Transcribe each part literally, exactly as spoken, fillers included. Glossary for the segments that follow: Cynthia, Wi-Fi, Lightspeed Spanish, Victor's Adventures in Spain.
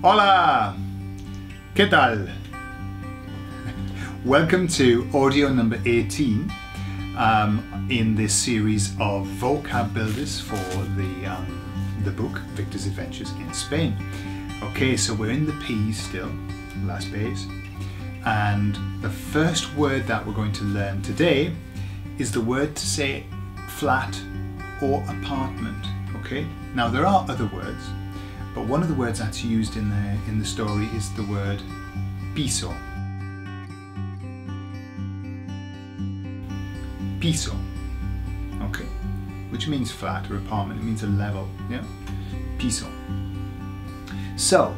Hola! ¿Qué tal? Welcome to audio number eighteen um, in this series of vocab builders for the, um, the book Victor's Adventures in Spain. Okay, so we're in the P's still, last base, and the first word that we're going to learn today is the word to say flat or apartment. Okay, now there are other words, but one of the words that's used in the in the story is the word piso. Piso, okay, which means flat or apartment. It means a level, yeah. Piso. So,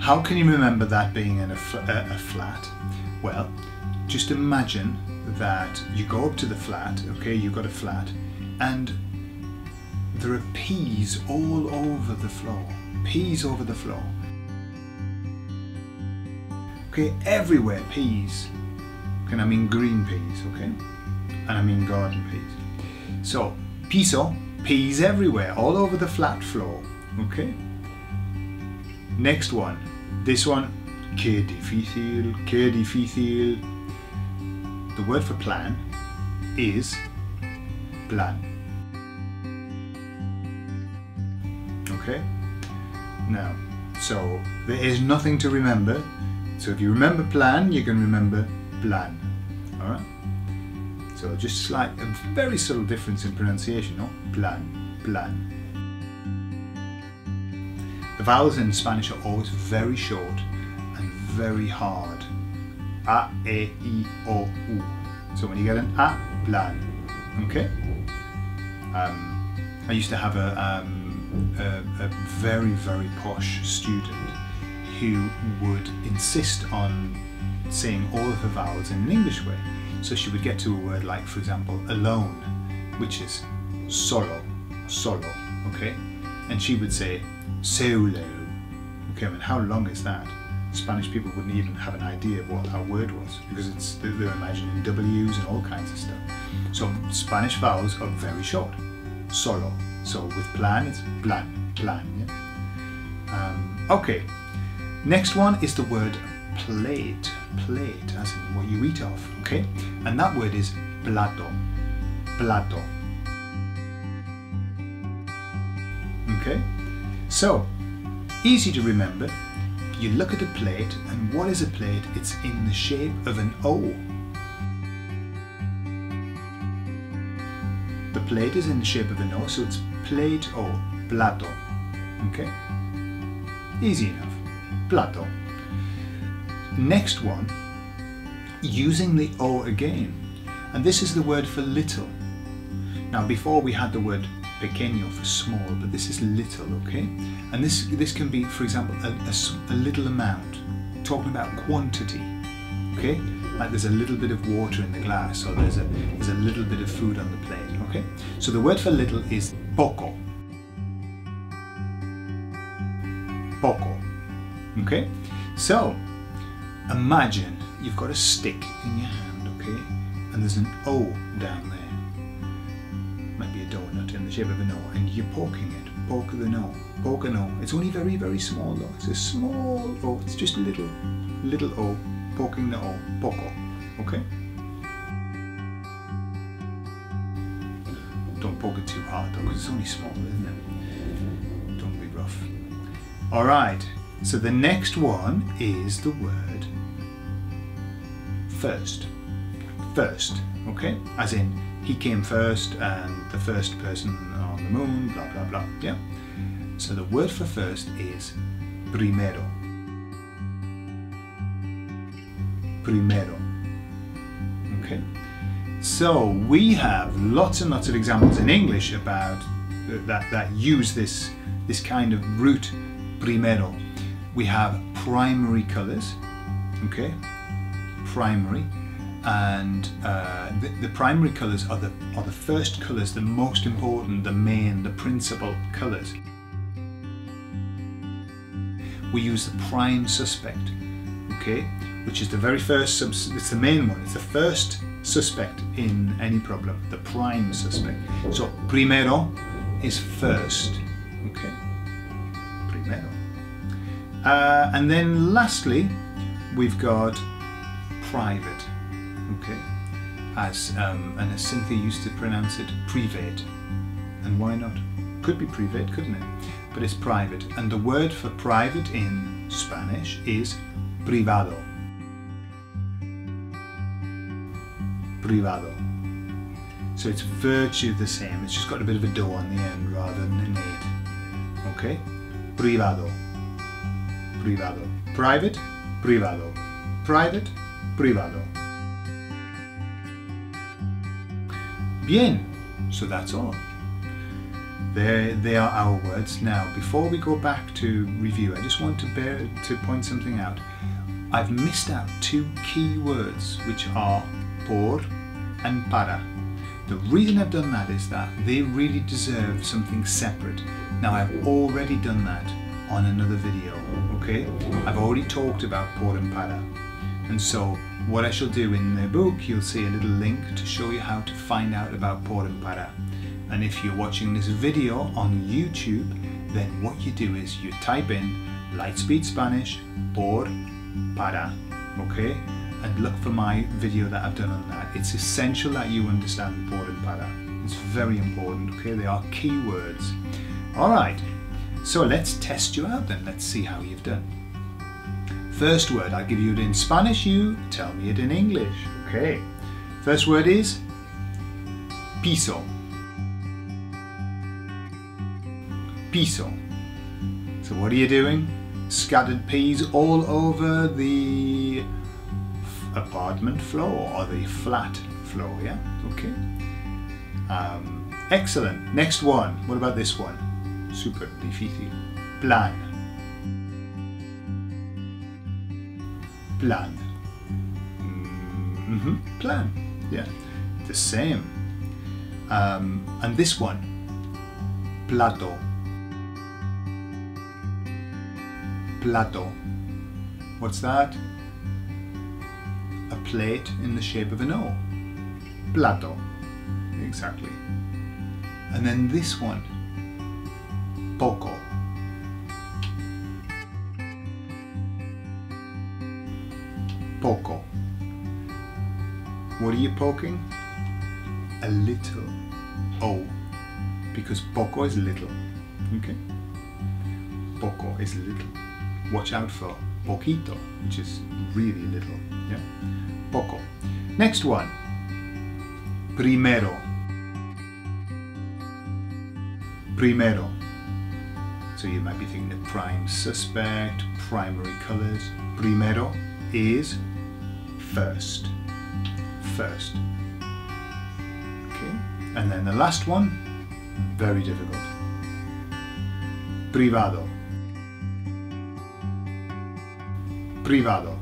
how can you remember that being in a, fl uh, a flat? Well, just imagine that you go up to the flat. Okay, you've got a flat, and there are peas all over the floor. Peas over the floor. Okay, everywhere peas. And I mean green peas, okay? And I mean garden peas. So, piso, peas everywhere, all over the flat floor, okay? Next one. This one, qué difícil, qué difícil. The word for plan is plan. Okay? Now, so there is nothing to remember. So if you remember plan, you can remember plan. All right. So just like a very subtle difference in pronunciation, no? Plan, plan. The vowels in Spanish are always very short and very hard. A, E, I, O, U. So when you get an A, plan. Okay? Um, I used to have a um, A, a very, very posh student who would insist on saying all of her vowels in an English way. So she would get to a word like, for example, alone, which is solo, solo, okay? And she would say solo. Okay, I mean, how long is that? Spanish people wouldn't even have an idea of what that word was because it's they're imagining W's and all kinds of stuff. So Spanish vowels are very short. Solo. So with plan, it's plan, plan. Yeah? Um, okay, next one is the word plate, plate, as in what you eat off, okay? And that word is plato, plato. Okay, so easy to remember. You look at a plate, and what is a plate? It's in the shape of an O. The plate is in the shape of an O, so it's plate or plato, okay? Easy enough, plato. Next one, using the O again, and this is the word for little. Now before we had the word pequeño for small, but this is little, okay? And this, this can be, for example, a, a, a little amount, talking about quantity, okay? Like there's a little bit of water in the glass, or there's a, there's a little bit of food on the plate, okay? So the word for little is poco. Poco, okay? So, imagine you've got a stick in your hand, okay? And there's an O down there. Might be a donut in the shape of an O, and you're poking it. Poke the O, poke an O. It's only very, very small though. It's a small O, it's just a little, little O. Poking the O, poco, okay? Don't poke it too hard though, because it's only small, isn't it? Don't be rough. All right, so the next one is the word first. First, okay? As in, he came first and the first person on the moon, blah, blah, blah, yeah? So the word for first is primero. Primero. Okay, so we have lots and lots of examples in English about that that use this this kind of root primero. We have primary colors, okay, primary, and uh, the, the primary colors are the are the first colors, the most important, the main, the principal colors. We use the prime suspect, okay. Which is the very first, subs it's the main one, it's the first suspect in any problem, the prime suspect. So, primero is first, okay? Primero. Uh, and then lastly, we've got private, okay, as um, and as Cynthia used to pronounce it, private. And why not? Could be private, couldn't it? But it's private, and the word for private in Spanish is privado. Privado. So it's virtually the same, it's just got a bit of a do on the end rather than an eight. Okay? Privado. Privado. Private, privado. Private, privado. Bien. So that's all. There, they are our words. Now, before we go back to review, I just want to bear to point something out. I've missed out two key words, which are por and para. The reason I've done that is that they really deserve something separate. Now, I've already done that on another video, okay? I've already talked about por and para. And so, what I shall do in the book, you'll see a little link to show you how to find out about por and para. And if you're watching this video on YouTube, then what you do is you type in Lightspeed Spanish por para, okay? And look for my video that I've done on that. It's essential that you understand por and para. It's very important, okay? They are key words. All right, so let's test you out then. Let's see how you've done. First word, I'll give you it in Spanish, you tell me it in English, okay? First word is piso. Piso. So what are you doing? Scattered peas all over the apartment floor or the flat floor, yeah? Okay. Um, excellent. Next one. What about this one? Super difícil. Plan. Plan. Mm-hmm. Plan. Yeah. The same. Um, and this one. Plato. Plato. What's that? A plate in the shape of an O. Plato. Exactly. And then this one. Poco. Poco. What are you poking? A little O. Because poco is little. Okay? Poco is little. Watch out for poquito, which is really little. Yeah? Poco. Next one. Primero. Primero. So you might be thinking of prime suspect, primary colors. Primero is first. First. Okay? And then the last one, very difficult. Privado. Privado.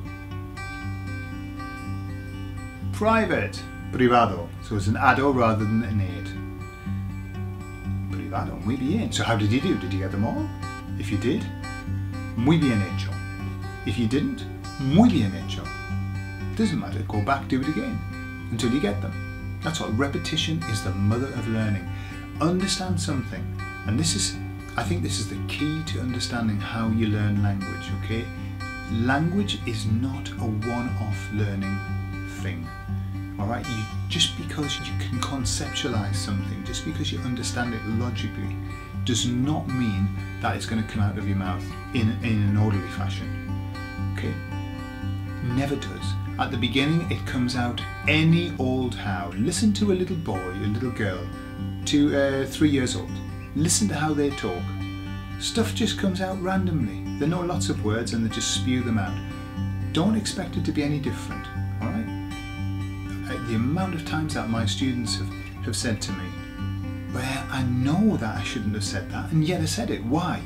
Private. Privado. So it's an ado rather than an aid. Privado. Muy bien. So how did you do? Did you get them all? If you did, muy bien hecho. If you didn't, muy bien hecho. It doesn't matter. Go back, do it again until you get them. That's what repetition is, the mother of learning. Understand something. And this is, I think this is the key to understanding how you learn language, okay? Language is not a one-off learning thing, all right? You, just because you can conceptualize something, just because you understand it logically, does not mean that it's going to come out of your mouth in, in an orderly fashion, okay? Never does. At the beginning, it comes out any old how. Listen to a little boy, a little girl, two, uh, three years old. Listen to how they talk. Stuff just comes out randomly. They know lots of words and they just spew them out. Don't expect it to be any different, all right? The amount of times that my students have, have said to me, well, I know that I shouldn't have said that, and yet I said it. Why?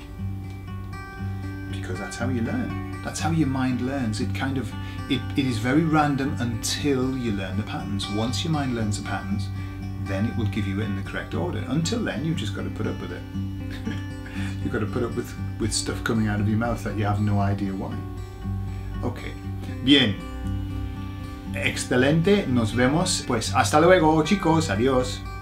Because that's how you learn. That's how your mind learns. It kind of, it, it is very random until you learn the patterns. Once your mind learns the patterns, then it will give you it in the correct order. Until then, you've just got to put up with it. You've got to put up with, with stuff coming out of your mouth that you have no idea why. Okay. Bien. Excelente. Nos vemos. Pues hasta luego, chicos. Adiós.